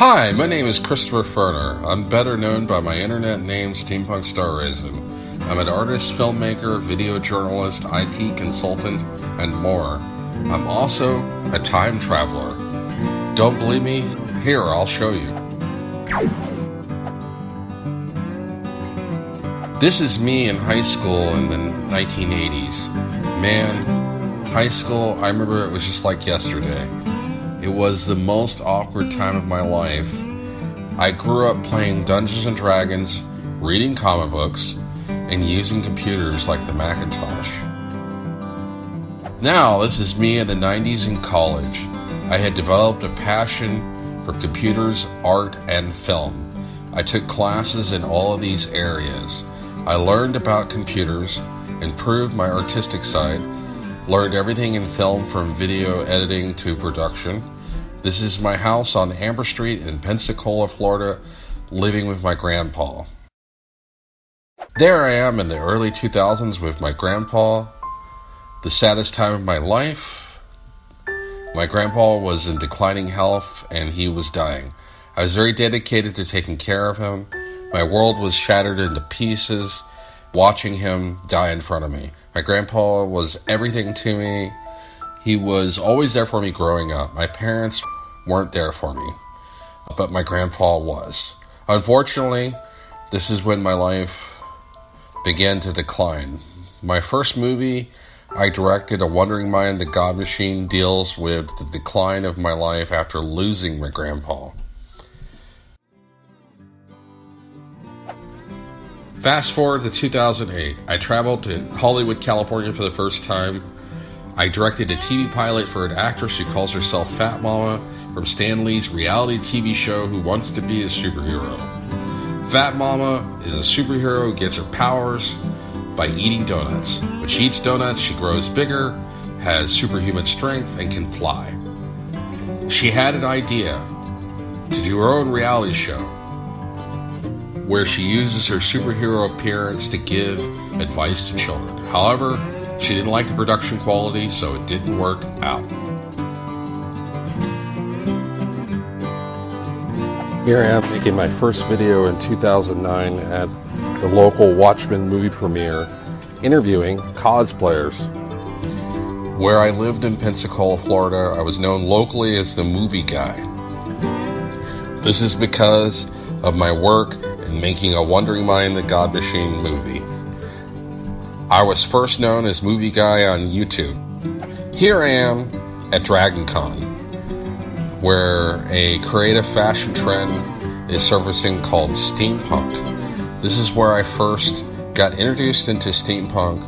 Hi, my name is Christopher Ferner. I'm better known by my internet name, Steampunk Star Raisin. I'm an artist, filmmaker, video journalist, IT consultant, and more. I'm also a time traveler. Don't believe me? Here, I'll show you. This is me in high school in the 1980s. Man, high school, I remember it was just like yesterday. It was the most awkward time of my life. I grew up playing Dungeons and Dragons, reading comic books, and using computers like the Macintosh. Now, this is me in the 90s in college. I had developed a passion for computers, art, and film. I took classes in all of these areas. I learned about computers, improved my artistic side, learned everything in film from video editing to production. This is my house on Amber Street in Pensacola, Florida, living with my grandpa. There I am in the early 2000s with my grandpa. The saddest time of my life. My grandpa was in declining health and he was dying. I was very dedicated to taking care of him. My world was shattered into pieces, watching him die in front of me. My grandpa was everything to me. He was always there for me growing up. My parents weren't there for me, but my grandpa was. Unfortunately, this is when my life began to decline. My first movie I directed, A Wandering Mind In A God Machine, deals with the decline of my life after losing my grandpa. Fast forward to 2008, I traveled to Hollywood, California for the first time. I directed a TV pilot for an actress who calls herself Fat Momma from Stan Lee's reality TV show who wants to be a superhero. Fat Momma is a superhero who gets her powers by eating donuts. When she eats donuts, she grows bigger, has superhuman strength, and can fly. She had an idea to do her own reality show where she uses her superhero appearance to give advice to children. However, she didn't like the production quality, so it didn't work out. Here I am making my first video in 2009 at the local Watchmen movie premiere, interviewing cosplayers. Where I lived in Pensacola, Florida, I was known locally as the movie guy. This is because of my work in making A Wandering Mind The God Machine movie. I was first known as Movie Guy on YouTube. Here I am at Dragon Con, where a creative fashion trend is surfacing called steampunk. This is where I first got introduced into steampunk,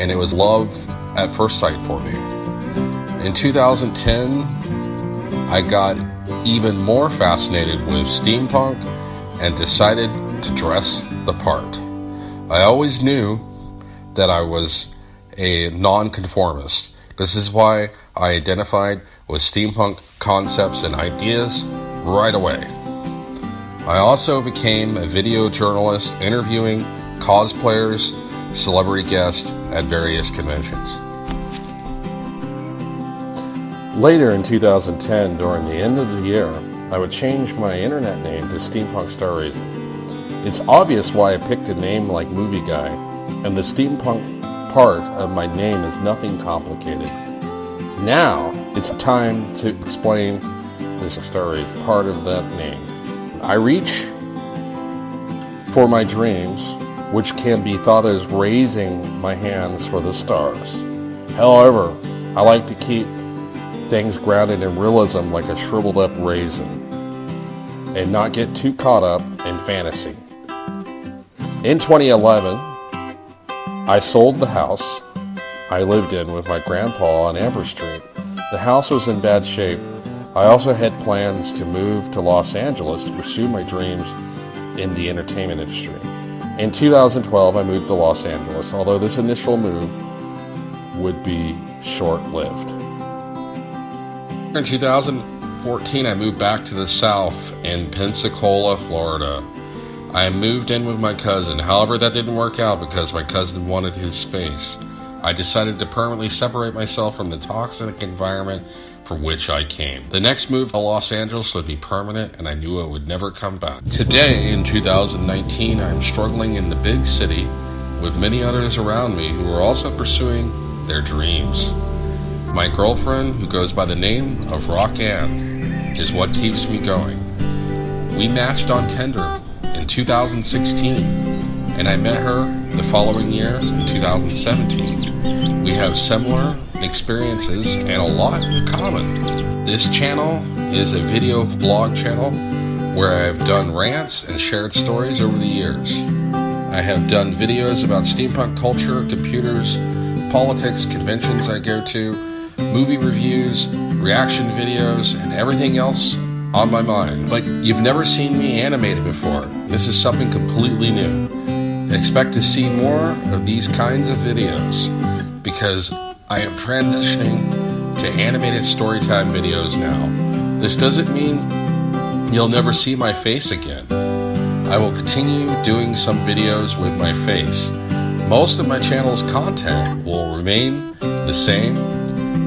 and it was love at first sight for me. In 2010, I got even more fascinated with steampunk and decided to dress the part. I always knew that I was a nonconformist. This is why I identified with steampunk concepts and ideas right away. I also became a video journalist interviewing cosplayers, celebrity guests at various conventions. Later in 2010, during the end of the year, I would change my internet name to Steampunk Star Raisin. It's obvious why I picked a name like Movie Guy, and the steampunk part of my name is nothing complicated. Now it's time to explain this story, part of that name. I reach for my dreams, which can be thought as raising my hands for the stars. However, I like to keep things grounded in realism like a shriveled up raisin and not get too caught up in fantasy. In 2011, I sold the house I lived in with my grandpa on Amber Street. The house was in bad shape. I also had plans to move to Los Angeles to pursue my dreams in the entertainment industry. In 2012, I moved to Los Angeles, although this initial move would be short-lived. In 2014, I moved back to the South in Pensacola, Florida. I moved in with my cousin. However, that didn't work out because my cousin wanted his space. I decided to permanently separate myself from the toxic environment for which I came. The next move to Los Angeles would be permanent, and I knew I would never come back. Today, in 2019, I am struggling in the big city with many others around me who are also pursuing their dreams. My girlfriend, who goes by the name of Rockanne, is what keeps me going. We matched on Tinder in 2016, and I met her the following year in 2017. We have similar experiences and a lot in common. This channel is a video vlog channel where I have done rants and shared stories over the years. I have done videos about steampunk culture, computers, politics, conventions I go to, movie reviews, reaction videos, and everything else on my mind. Like, you've never seen me animated before. This is something completely new. Expect to see more of these kinds of videos because I am transitioning to animated storytime videos now. This doesn't mean you'll never see my face again. I will continue doing some videos with my face. Most of my channel's content will remain the same,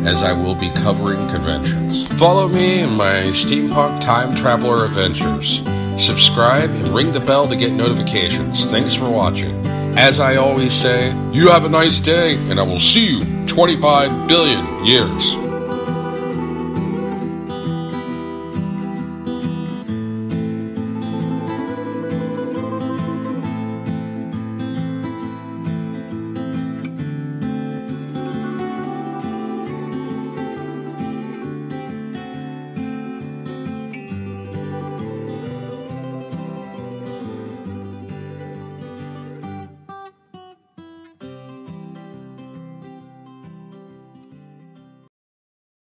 as I will be covering conventions. Follow me in my steampunk time traveler adventures. Subscribe and ring the bell to get notifications. Thanks for watching. As I always say, you have a nice day, and I will see you 25 billion years.